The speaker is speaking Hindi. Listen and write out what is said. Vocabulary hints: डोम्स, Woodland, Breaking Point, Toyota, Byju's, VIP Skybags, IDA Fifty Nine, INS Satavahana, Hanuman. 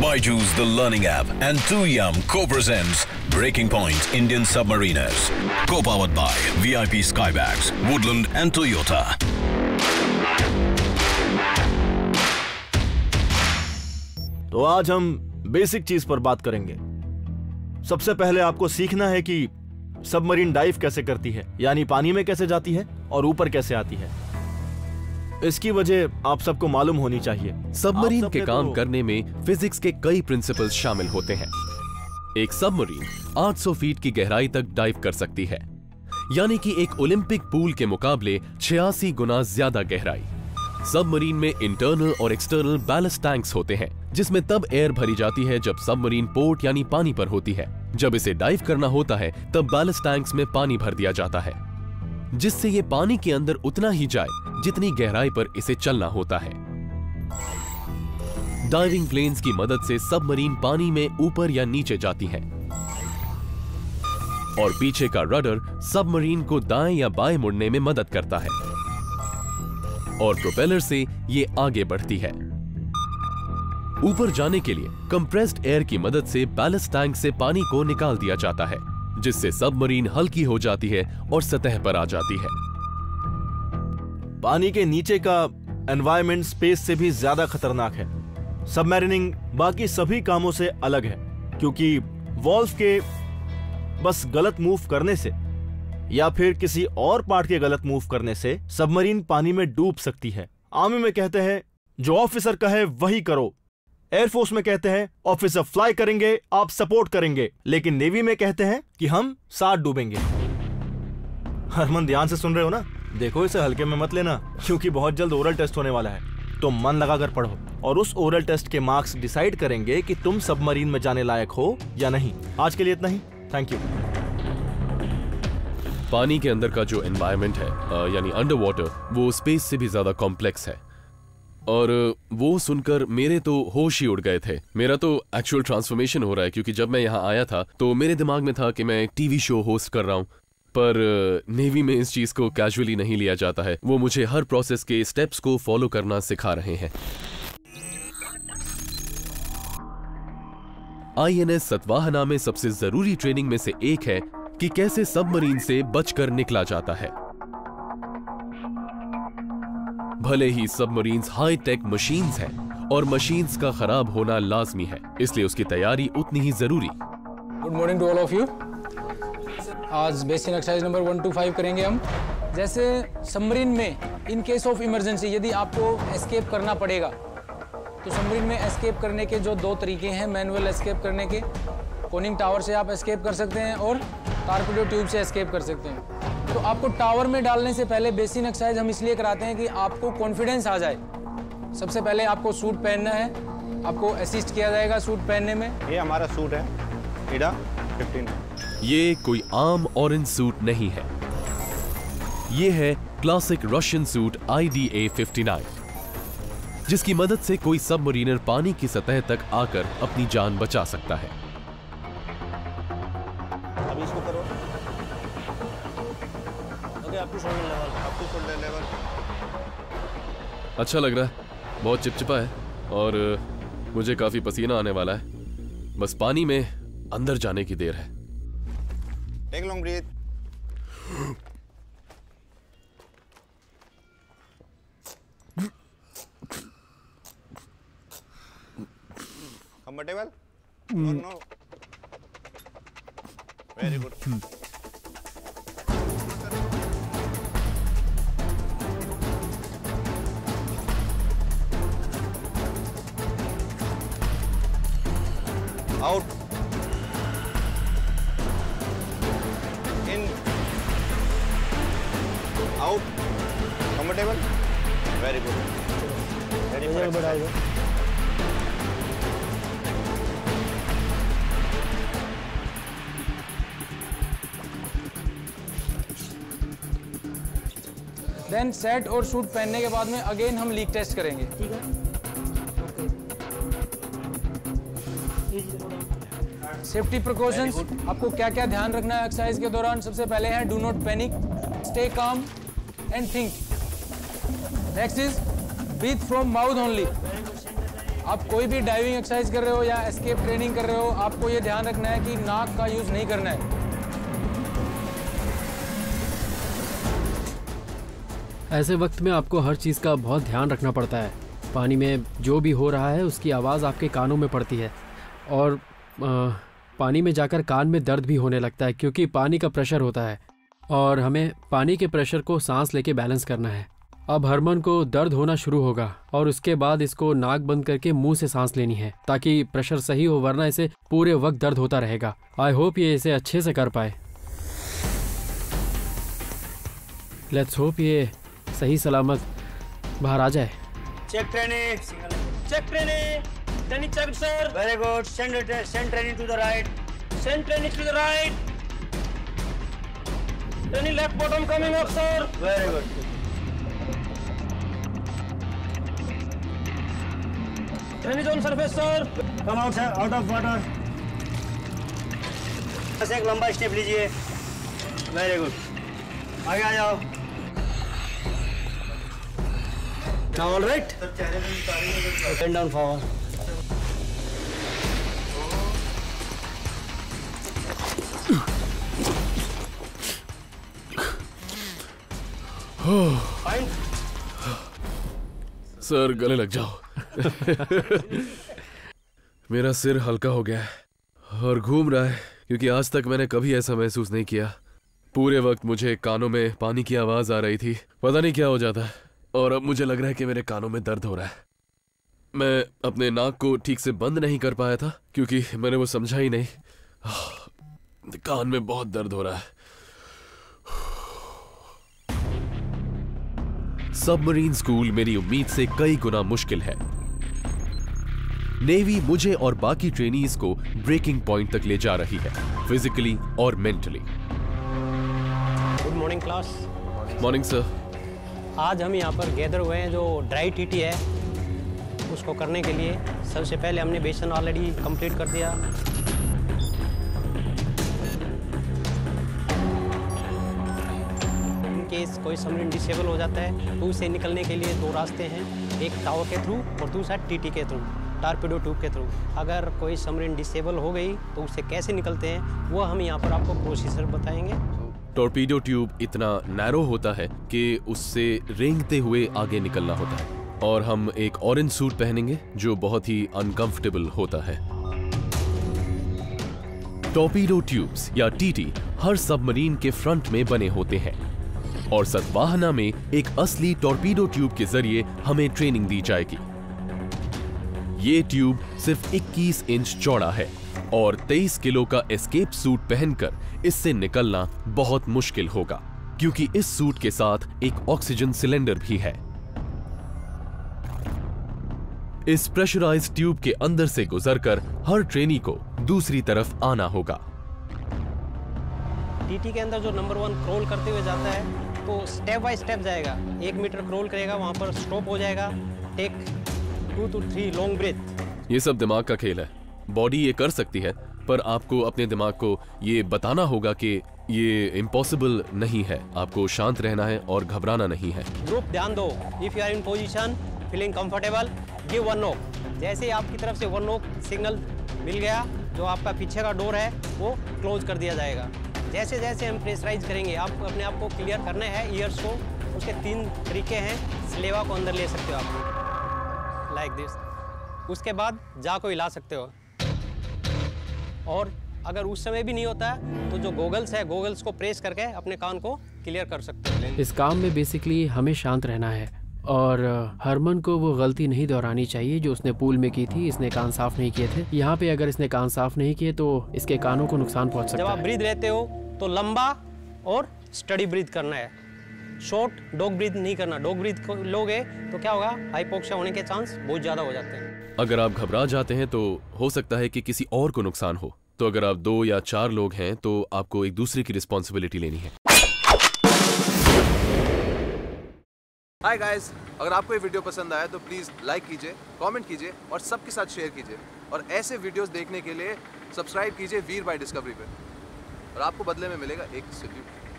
Byju's The Learning App and Tuyum co-presents Breaking Point Indian Submariners. Co-powered by VIP Skybags, Woodland and Toyota. तो आज हम बेसिक चीज पर बात करेंगे। सबसे पहले आपको सीखना है कि सबमरीन डाइव कैसे करती है, यानी पानी में कैसे जाती है और ऊपर कैसे आती है। इसकी वजह आप सबको मालूम होनी चाहिए। सबमरीन के काम करने में फिजिक्स के कई प्रिंसिपल्स शामिल होते हैं। एक सबमरीन 800 फीट की गहराई तक डाइव कर सकती है, यानी कि एक ओलंपिक पूल के मुकाबले 86 गुना ज्यादा गहराई। सबमरीन में इंटरनल और एक्सटर्नल बैलेस्ट टैंक्स होते हैं, जिसमें तब एयर भरी जाती है जब सबमरीन पोर्ट यानी पानी पर होती है। जब इसे डाइव करना होता है तब बैलेस्ट टैंक्स में पानी भर दिया जाता है, जिससे ये पानी के अंदर उतना ही जाए जितनी गहराई पर इसे चलना होता है। डाइविंग प्लेन्स की मदद से सबमरीन पानी में ऊपर या नीचे जाती हैं, और पीछे का रडर सबमरीन को दाएं या बाएं मुड़ने में मदद करता है, और प्रोपेलर से ये आगे बढ़ती है। ऊपर जाने के लिए कंप्रेस्ड एयर की मदद से बैलेस्ट टैंक से पानी को निकाल दिया जाता है, जिससे सबमरीन हल्की हो जाती है और सतह पर आ जाती है। पानी के नीचे का एनवायरनमेंट स्पेस से भी ज्यादा खतरनाक है। सबमरीनिंग बाकी सभी कामों से अलग है, क्योंकि वॉल्व के बस गलत मूव करने से या फिर किसी और पार्ट के गलत मूव करने से सबमरीन पानी में डूब सकती है। आर्मी में कहते हैं जो ऑफिसर कहे वही करो, एयरफोर्स में कहते हैं ऑफिसर फ्लाई करेंगे आप सपोर्ट करेंगे, लेकिन नेवी में कहते हैं कि हम साथ डूबेंगे। हरमन ध्यान से सुन रहे हो ना? देखो इसे हल्के में मत लेना, क्योंकि बहुत जल्द ओरल टेस्ट होने वाला है। तो मन लगाकर पढ़ो और उस ओरल टेस्ट के मार्क्स डिसाइड करेंगे कि तुम सबमरीन में जाने लायक हो या नहीं। आज के लिए इतना ही, थैंक यू। पानी के अंदर का जो एनवायरनमेंट है यानी अंडर वाटर, वो स्पेस से भी ज्यादा कॉम्प्लेक्स है, और वो सुनकर मेरे तो होश ही उड़ गए थे। मेरा तो एक्चुअल ट्रांसफॉर्मेशन हो रहा है, क्योंकि जब मैं यहाँ आया था तो मेरे दिमाग में था कि मैं एक टीवी शो होस्ट कर रहा हूँ, पर नेवी में इस चीज़ को कैजुअली नहीं लिया जाता है। वो मुझे हर प्रोसेस के स्टेप्स को फॉलो करना सिखा रहे हैं। INS सतवाहना में सबसे जरूरी ट्रेनिंग में से एक है कि कैसे सबमरीन से बचकर निकला जाता है। भले ही सबमरीन्स हाई टेक मशीन्स हैं और मशीन्स का खराब होना लाजमी है, इसलिए उसकी तैयारी उतनी ही जरूरी। Good morning to all of you. आज बेसिक एक्सरसाइज नंबर 125 करेंगे हम। जैसे सबमरीन में इन केस ऑफ इमरजेंसी यदि आपको एस्केप करना पड़ेगा, तो सबमरीन में एस्केप करने के जो दो तरीके हैं, मैनुअल एस्केप करने के, कोनिंग टावर से आप एस्केप कर सकते हैं और टारपेडो ट्यूब से एस्केप कर सकते हैं। तो आपको टावर में डालने से पहले बेसिक एक्सरसाइज हम इसलिए कराते हैं कि आपको कॉन्फिडेंस आ जाए। सबसे पहले आपको सूट पहनना है, आपको असिस्ट किया जाएगा सूट पहनने में। ये हमारा सूट है, IDA 15। ये कोई आम ऑरेंज सूट नहीं है, ये है क्लासिक रशियन सूट IDA 59, जिसकी मदद से कोई सबमरीनर पानी की सतह तक आकर अपनी जान बचा सकता है। अच्छा लग रहा है, बहुत चिपचिपा है और मुझे काफी पसीना आने वाला है। बस पानी में अंदर जाने की देर है। Take long breath. Comfortable? No. Very good. Out. In. Out. Comfortable? Very good. Ready for exercise. Then set और सूट पहनने के बाद में अगेन हम लीक टेस्ट करेंगे, ठीक है? सेफ्टी प्रिकॉशंस आपको क्या क्या ध्यान रखना है एक्सरसाइज के दौरान? सबसे पहले है do not panic, stay calm and think. Next is breathe from mouth only. आप कोई भी डाइविंग एक्सरसाइज कर रहे हो या एस्केप ट्रेनिंग कर रहे हो, आपको ये ध्यान रखना है कि नाक का यूज नहीं करना है। ऐसे वक्त में आपको हर चीज़ का बहुत ध्यान रखना पड़ता है। पानी में जो भी हो रहा है उसकी आवाज़ आपके कानों में पड़ती है और पानी में जाकर कान में दर्द भी होने लगता है क्योंकि पानी का प्रेशर होता है और हमें पानी के प्रेशर को सांस लेके बैलेंस करना है। अब हरमन को दर्द होना शुरू होगा और उसके बाद इसको नाक बंद करके मुंह से सांस लेनी है ताकि प्रेशर सही हो, वरना इसे पूरे वक्त दर्द होता रहेगा। आई होप ये इसे अच्छे से कर पाए। लेट्स होप ये सही सलामत बाहर आ जाए। Check training sir, very good. Send training to the right, send training to the right, training left bottom coming up sir, very good. Training on surface sir, come out sir, out of water. बस एक लंबा स्टेप लीजिए, वेरी गुड। आगे आ जाओ। Now all right. Bend down forward. Fine. Sir गले लग जाओ। मेरा सिर हल्का हो गया है और घूम रहा है क्योंकि आज तक मैंने कभी ऐसा महसूस नहीं किया। पूरे वक्त मुझे कानों में पानी की आवाज आ रही थी, पता नहीं क्या हो जाता है, और अब मुझे लग रहा है कि मेरे कानों में दर्द हो रहा है। मैं अपने नाक को ठीक से बंद नहीं कर पाया था क्योंकि मैंने वो समझा ही नहीं। कान में बहुत दर्द हो रहा है। सबमरीन स्कूल मेरी उम्मीद से कई गुना मुश्किल है। नेवी मुझे और बाकी ट्रेनीज को ब्रेकिंग पॉइंट तक ले जा रही है, फिजिकली और mentally. Good morning class. Morning sir. आज हम यहाँ पर गैदर हुए हैं जो ड्राई टीटी है उसको करने के लिए। सबसे पहले हमने बेसन ऑलरेडी कंप्लीट कर दिया। इन केस कोई सबमरीन डिसेबल हो जाता है तो उसे निकलने के लिए दो रास्ते हैं, एक टावर के थ्रू और दूसरा टीटी के थ्रू, टारपीडो ट्यूब के थ्रू। अगर कोई सबमरीन डिसेबल हो गई तो उससे कैसे निकलते हैं वो हम यहाँ पर आपको प्रोसीजर बताएंगे। टॉर्पीडो ट्यूब इतना नैरो होता है कि उससे रेंगते हुए आगे निकलना होता है और हम एक ऑरेंज सूट पहनेंगे जो बहुत ही अनकंफर्टेबल होता है। टॉर्पीडो ट्यूब्स या टीटी हर सबमरीन के फ्रंट में बने होते हैं और सतवाहना में एक असली टॉर्पीडो ट्यूब के जरिए हमें ट्रेनिंग दी जाएगी। ये ट्यूब सिर्फ 21 इंच चौड़ा है और 23 किलो का एस्केप सूट पहनकर इससे निकलना बहुत मुश्किल होगा क्योंकि इस सूट के साथ एक ऑक्सीजन सिलेंडर भी है। इस प्रेशराइज्ड ट्यूब के अंदर से गुजरकर हर ट्रेनी को दूसरी तरफ आना होगा। टीटी के अंदर जो नंबर 1 क्रॉल करते हुए जाता है तो स्टेप बाय स्टेप जाएगा। 1 मीटर क्रॉल करेगा, वहां पर स्टॉप हो जाएगा, टेक 2 to 3 लॉन्ग ब्रेथ। ये सब दिमाग का खेल है। बॉडी ये कर सकती है पर आपको अपने दिमाग को ये बताना होगा कि ये इम्पॉसिबल नहीं है। आपको शांत रहना है और घबराना नहीं है। ग्रुप ध्यान दो। If you are in position feeling comfortable give one knock. जैसे आपकी तरफ से वन नॉक सिग्नल मिल गया जो आपका पीछे का डोर है वो क्लोज कर दिया जाएगा। जैसे जैसे हम प्रेशराइज करेंगे आप अपने आप को क्लियर करना है ईयर्स को। उसके 3 तरीके हैं। स्लेवा को अंदर ले सकते हो आप लाइक दिस, उसके बाद जा को हिला सकते हो और अगर उस समय भी नहीं होता तो जो गोगल्स है गोगल्स को प्रेस करके अपने कान को क्लियर कर सकते हैं। इस काम में बेसिकली हमें शांत रहना है और हरमन को वो गलती नहीं दोहरानी चाहिए जो उसने पूल में की थी। इसने कान साफ नहीं किए थे। यहाँ पे अगर इसने कान साफ नहीं किए तो इसके कानों को नुकसान पहुँच सकता है। जब आप ब्रीद लेते हो तो लंबा और स्टडी ब्रीद करना है, शॉर्ट डॉग ब्रीद नहीं करना। डॉग ब्रीद लोगे तो क्या होगा, हाइपोक्सिया होने के चांस बहुत ज़्यादा हो जाते हैं। अगर आप घबरा जाते हैं तो हो सकता है कि किसी और को नुकसान हो। तो अगर आप 2 या 4 लोग हैं तो आपको एक दूसरे की रिस्पॉन्सिबिलिटी लेनी है। हाय गाइस, अगर आपको ये वीडियो पसंद आया तो प्लीज़ लाइक कीजिए, कमेंट कीजिए और सबके साथ शेयर कीजिए। और ऐसे वीडियोस देखने के लिए सब्सक्राइब कीजिए वीर बाय डिस्कवरी पे और आपको बदले में मिलेगा एक सब्सक्रिप्शन।